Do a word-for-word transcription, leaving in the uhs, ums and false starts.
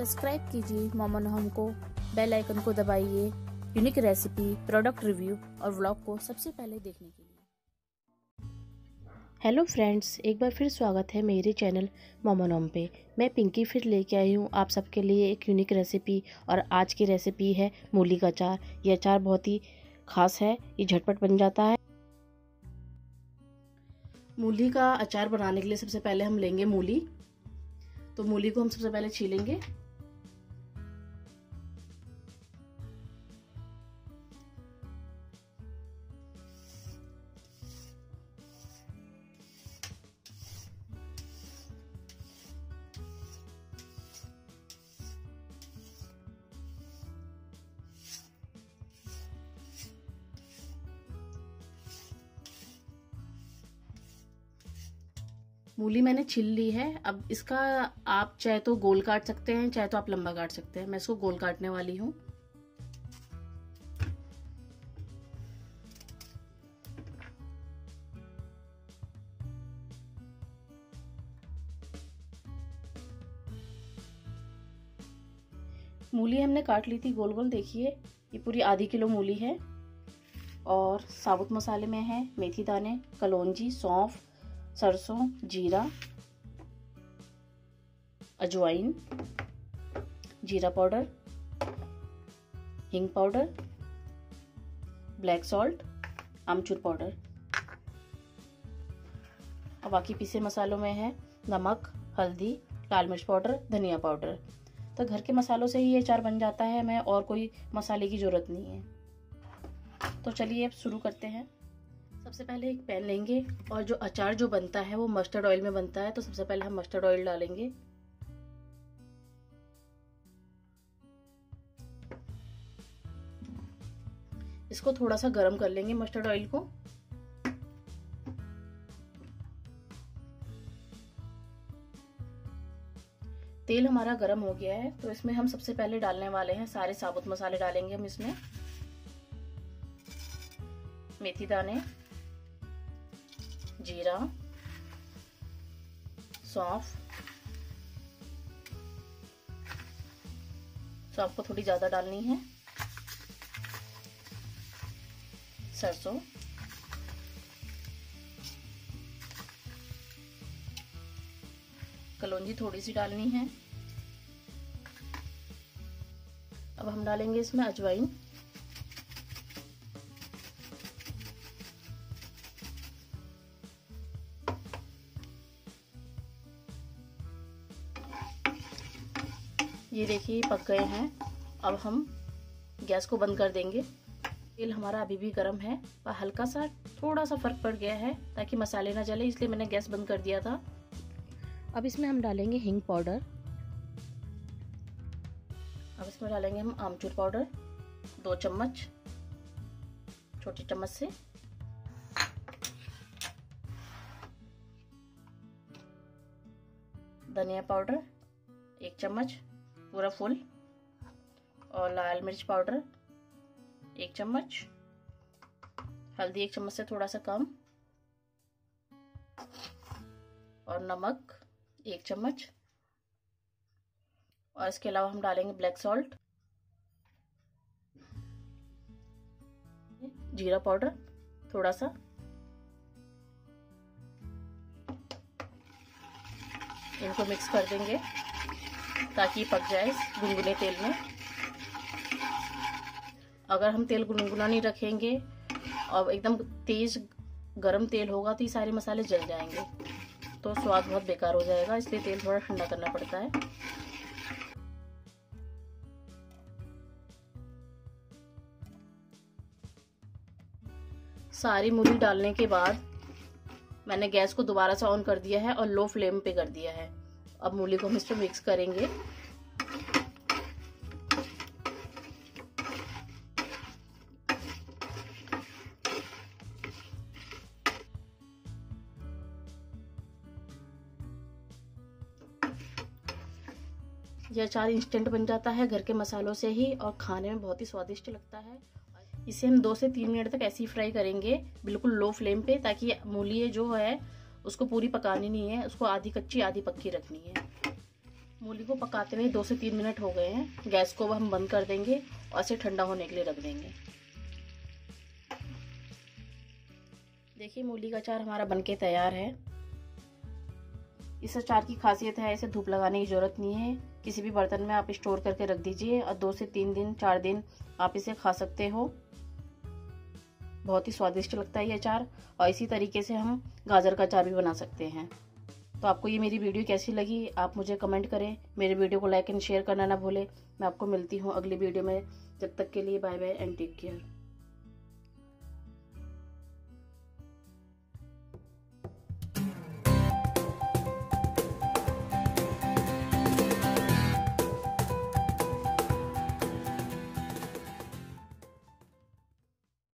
Subscribe कीजिए mom on home को, bell icon को दबाइए यूनिक रेसिपी, प्रोडक्ट रिव्यू और व्लॉग को सबसे पहले देखने के लिए। हेलो फ्रेंड्स, एक बार फिर स्वागत है मेरे चैनल मॉम ऑन होम पे। मैं पिंकी फिर लेके आई हूँ आप सबके लिए एक यूनिक रेसिपी। और आज की रेसिपी है मूली का अचार। ये अचार बहुत ही खास है, ये झटपट बन जाता है। मूली का अचार बनाने के लिए सबसे पहले हम लेंगे मूली। तो मूली को हम सबसे पहले छीलेंगे। मूली मैंने छील ली है। अब इसका आप चाहे तो गोल काट सकते हैं, चाहे तो आप लंबा काट सकते हैं। मैं इसको गोल काटने वाली हूँ। मूली हमने काट ली थी गोल गोल। देखिए ये पूरी आधी किलो मूली है। और साबुत मसाले में है मेथी दाने, कलौंजी, सौंफ, सरसों, जीरा, अजवाइन, जीरा पाउडर, हिंग पाउडर, ब्लैक सॉल्ट, आमचूर पाउडर। और बाकी पीसे मसालों में है नमक, हल्दी, लाल मिर्च पाउडर, धनिया पाउडर। तो घर के मसालों से ही ये अचार बन जाता है, हमें और कोई मसाले की ज़रूरत नहीं है। तो चलिए अब शुरू करते हैं। सबसे पहले एक पैन लेंगे और जो अचार जो बनता है वो मस्टर्ड ऑयल में बनता है। तो सबसे पहले हम मस्टर्ड ऑयल डालेंगे। इसको थोड़ा सा गर्म कर लेंगे मस्टर्ड ऑयल को। तेल हमारा गर्म हो गया है, तो इसमें हम सबसे पहले डालने वाले हैं सारे साबुत मसाले डालेंगे हम इसमें। मेथी दाने, जीरा, सौंफ। सौंफ को थोड़ी ज़्यादा डालनी है। सरसों, कलौंजी थोड़ी सी डालनी है। अब हम डालेंगे इसमें अजवाइन। ये देखिए पक गए हैं। अब हम गैस को बंद कर देंगे। तेल हमारा अभी भी गर्म है पर हल्का सा थोड़ा सा फर्क पड़ गया है ताकि मसाले ना जले, इसलिए मैंने गैस बंद कर दिया था। अब इसमें हम डालेंगे हिंग पाउडर। अब इसमें डालेंगे हम आमचूर पाउडर, दो चम्मच छोटे चम्मच से। धनिया पाउडर एक चम्मच पूरा फुल। और लाल मिर्च पाउडर एक चम्मच। हल्दी एक चम्मच से थोड़ा सा कम। और नमक एक चम्मच। और इसके अलावा हम डालेंगे ब्लैक सॉल्ट, जीरा पाउडर थोड़ा सा। इनको मिक्स कर देंगे ताकि पक जाए गुनगुने तेल में। अगर हम तेल गुनगुना नहीं रखेंगे और एकदम तेज गरम तेल होगा तो ये सारे मसाले जल जाएंगे, तो स्वाद बहुत बेकार हो जाएगा। इसलिए तेल थोड़ा ठंडा करना पड़ता है। सारी मूली डालने के बाद मैंने गैस को दोबारा से ऑन कर दिया है और लो फ्लेम पे कर दिया है। अब मूली को हम इसमें मिक्स करेंगे। यह अचार इंस्टेंट बन जाता है घर के मसालों से ही और खाने में बहुत ही स्वादिष्ट लगता है। इसे हम दो से तीन मिनट तक ऐसे ही फ्राई करेंगे बिल्कुल लो फ्लेम पे, ताकि मूली जो है उसको पूरी पकानी नहीं है, उसको आधी कच्ची आधी पक्की रखनी है। मूली को पकाते हुए दो से तीन मिनट हो गए हैं। गैस को अब हम बंद कर देंगे और इसे ठंडा होने के लिए रख देंगे। देखिए मूली का अचार हमारा बनके तैयार है। इस अचार की खासियत है इसे धूप लगाने की ज़रूरत नहीं है। किसी भी बर्तन में आप स्टोर करके रख दीजिए और दो से तीन दिन चार दिन आप इसे खा सकते हो। बहुत ही स्वादिष्ट लगता है ये अचार। और इसी तरीके से हम गाजर का अचार भी बना सकते हैं। तो आपको ये मेरी वीडियो कैसी लगी आप मुझे कमेंट करें। मेरे वीडियो को लाइक एंड शेयर करना ना भूलें। मैं आपको मिलती हूँ अगली वीडियो में। जब तक के लिए bye bye and take care.